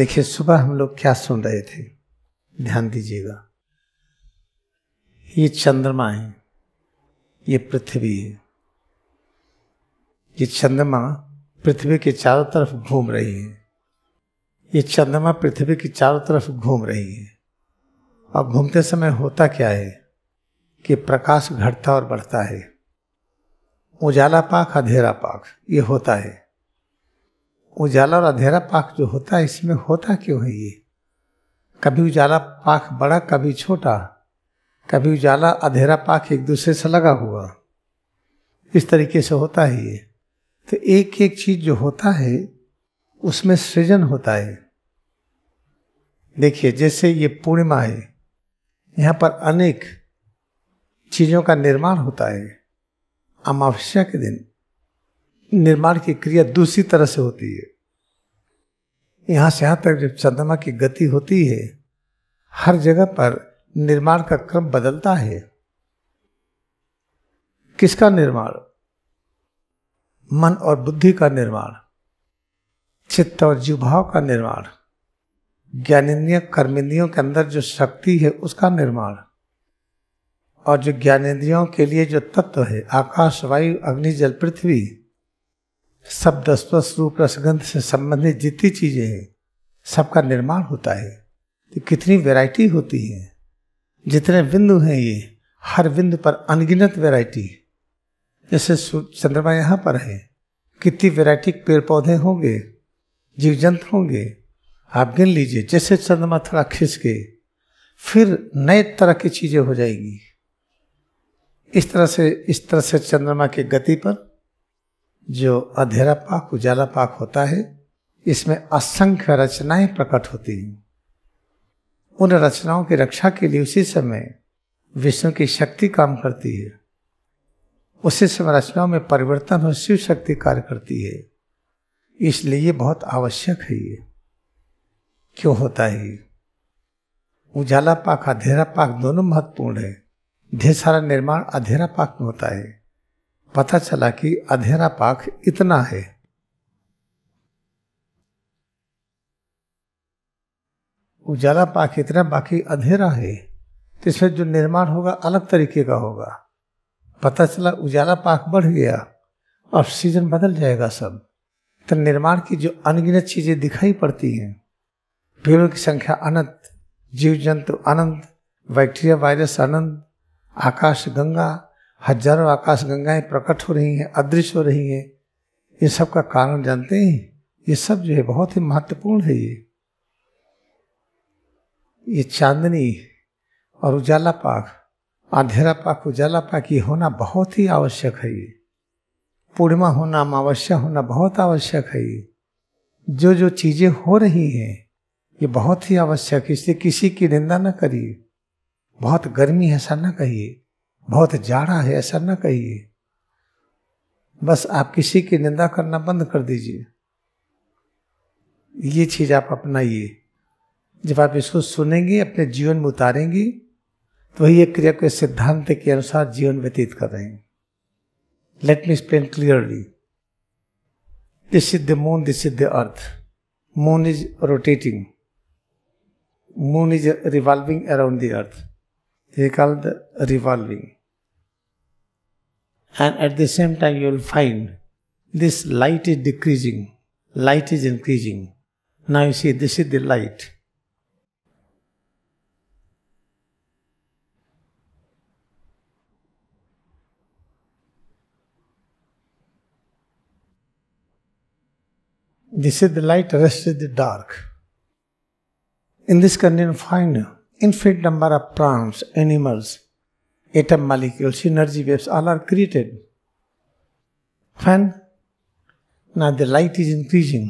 देखिए सुबह हम लोग क्या सुन रहे थे, ध्यान दीजिएगा। ये चंद्रमा है, ये पृथ्वी है। ये चंद्रमा पृथ्वी के चारों तरफ घूम रही है, ये चंद्रमा पृथ्वी के चारों तरफ घूम रही है। और घूमते समय होता क्या है कि प्रकाश घटता और बढ़ता है, उजाला पाख अंधेरा पाख ये होता है। उजाला और अंधेरा पाख जो होता है, इसमें होता क्यों है ये? कभी उजाला पाख बड़ा, कभी छोटा, कभी उजाला अंधेरा पाख एक दूसरे से लगा हुआ, इस तरीके से होता है ये। तो एक एक चीज जो होता है उसमें सृजन होता है। देखिए जैसे ये पूर्णिमा है, यहाँ पर अनेक चीज़ों का निर्माण होता है। अमावस्या के दिन निर्माण की क्रिया दूसरी तरह से होती है। यहाँ से यहाँ तक जब चंद्रमा की गति होती है, हर जगह पर निर्माण का क्रम बदलता है। किसका निर्माण? मन और बुद्धि का निर्माण, चित्त और जीवभाव का निर्माण, ज्ञानेंद्रिय कर्मेंद्रियों के अंदर जो शक्ति है उसका निर्माण, और जो ज्ञानेंद्रियों के लिए जो तत्व है आकाश वायु अग्नि जल पृथ्वी, शब्द स्पर्श रूप रस गंध से संबंधित जितनी चीजें हैं सबका निर्माण होता है। तो कितनी वैरायटी होती है, जितने बिंदु हैं ये, हर बिंदु पर अनगिनत वैरायटी। जैसे चंद्रमा यहाँ पर है, कितनी वैरायटी पेड़ पौधे होंगे, जीव जंतु होंगे, आप गिन लीजिए। जैसे चंद्रमा थोड़ा खिसके फिर नए तरह की चीजें हो जाएगी। इस तरह से चंद्रमा की गति पर जो अधेरा पाक उजाला पाक होता है, इसमें असंख्य रचनाएं प्रकट होती हैं। उन रचनाओं की रक्षा के लिए उसी समय विष्णु की शक्ति काम करती है, उसी समय रचनाओं में परिवर्तन और शिव शक्ति कार्य करती है। इसलिए ये बहुत आवश्यक है। ये क्यों होता है? ये उजाला पाक अधेरा पाक दोनों महत्वपूर्ण है। ढेर सारा निर्माण अधेरा पाक में होता है। पता चला कि अधेरा पाक इतना है, उजाला पाक इतना, बाकी अधेरा है, तो इसमें जो निर्माण होगा अलग तरीके का होगा। पता चला उजाला पाक बढ़ गया और सीजन बदल जाएगा सब। तो निर्माण की जो अनगिनत चीजें दिखाई पड़ती हैं, पेड़ों की संख्या अनंत, जीव जंतु अनंत, बैक्टीरिया वायरस अनंत, आकाश गंगा, हजारों आकाश गंगाएं प्रकट हो रही हैं, अदृश्य हो रही हैं। ये सब का कारण जानते हैं? ये सब जो है बहुत ही महत्वपूर्ण है। ये चांदनी और उजाला पाक अंधेरा पाक उजाला पाक ये होना बहुत ही आवश्यक है। ये पूर्णिमा होना, अमावस्या होना बहुत आवश्यक है। ये जो जो चीजें हो रही हैं ये बहुत ही आवश्यक है। इसलिए किसी की निंदा ना करिए। बहुत गर्मी है ऐसा ना कहिए, बहुत जाड़ा है ऐसा ना कहिए। बस आप किसी की निंदा करना बंद कर दीजिए। ये चीज आप अपनाइए। जब आप इसको सुनेंगे, अपने जीवन में उतारेंगे, तो ये क्रिया के सिद्धांत के अनुसार जीवन व्यतीत कर रहे हैं। Let me explain clearly. This is the moon, this is the earth. Moon is rotating, moon is revolving around the earth. They call it revolving. And at the same time you will find this light is decreasing, light is increasing. Now you see this is the light. This is the light, rest is the dark. In this condition, find infinite number of plants, animals, atom molecules, energy waves, all are created. When now the light is increasing,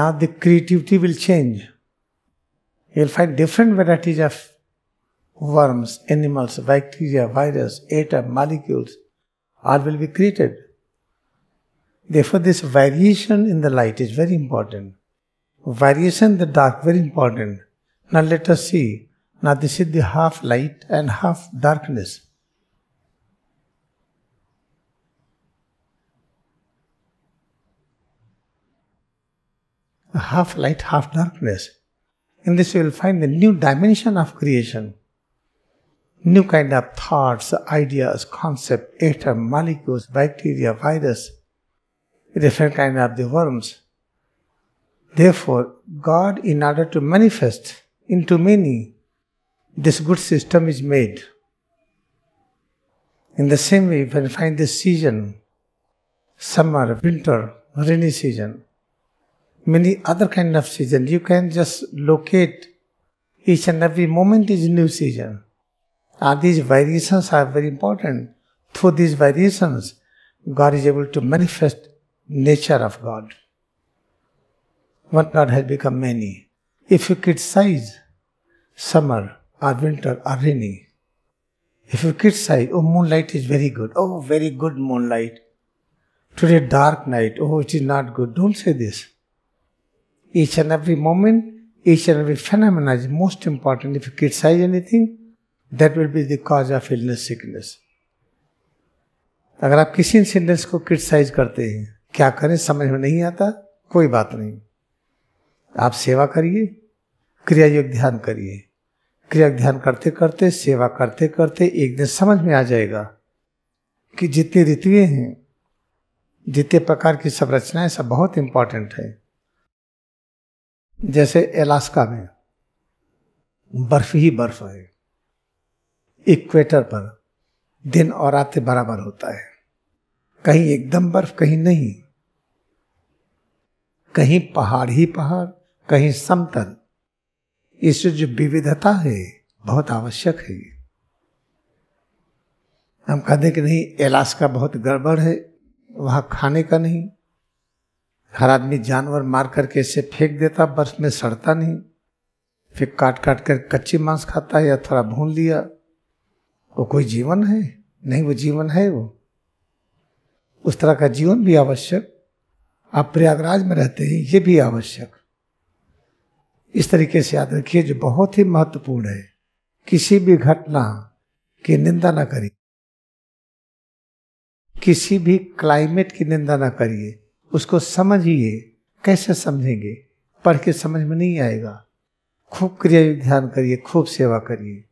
now the creativity will change. You will find different varieties of worms, animals, bacteria, virus, atom molecules, all will be created. Therefore, this variation in the light is very important. Variation in the dark, very important. Now let us see. Now this is the half light and half darkness. half light, half darkness. In this you will find the new dimension of creation. New kind of thoughts, ideas, concepts, atom, molecules, bacteria, virus, different kind of the worms. Therefore, God, in order to manifest into many, this good system is made. In the same way, you can find this season, summer, winter, rainy season, many other kind of season. You can just locate each and every moment is new season. These variations are very important. Through these variations, God is able to manifest nature of God. One God has become many. If you criticize summer or winter or rainy, if you criticize, oh, moonlight is very good, oh, very good moonlight, today dark night, oh, it is not good, don't say this. Each and every moment, each and every phenomena is most important. If you criticize anything, that will be the cause of illness, sickness. अगर आप किसी incidence को criticise करते हैं, क्या करें समझ में नहीं आता, कोई बात नहीं, आप सेवा करिए, क्रियायोग ध्यान करिए, क्रियायोग ध्यान करते करते, सेवा करते करते एक दिन समझ में आ जाएगा कि जितनी ऋतुएं हैं, जितने प्रकार की संरचनाएं, सब बहुत इम्पोर्टेंट है। जैसे अलास्का में बर्फ ही बर्फ है, इक्वेटर पर दिन और रात बराबर होता है, कहीं एकदम बर्फ, कहीं नहीं, कहीं पहाड़ ही पहाड़, कहीं समतल। इससे जो विविधता है बहुत आवश्यक है। हम कहते हैं कि नहीं अलास्का बहुत गड़बड़ है, वहाँ खाने का नहीं, हर आदमी जानवर मार करके इसे फेंक देता, बर्फ में सड़ता नहीं, फिर काट काट कर कच्चे मांस खाता है या थोड़ा भून लिया। वो कोई जीवन है नहीं, वो जीवन है, वो उस तरह का जीवन भी आवश्यक। आप प्रयागराज में रहते हैं, ये भी आवश्यक। इस तरीके से याद रखिए, जो बहुत ही महत्वपूर्ण है, किसी भी घटना की निंदा ना करिए, किसी भी क्लाइमेट की निंदा ना करिए, उसको समझिए। कैसे समझेंगे, पढ़ के समझ में नहीं आएगा। खूब क्रियायोग ध्यान करिए, खूब सेवा करिए।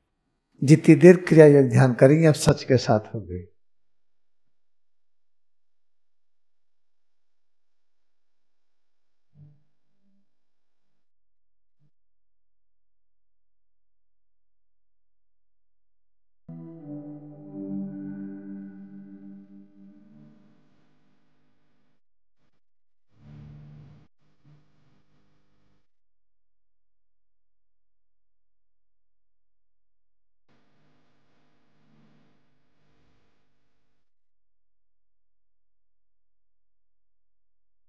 जितनी देर क्रियायोग ध्यान करेंगे आप सच के साथ होंगे।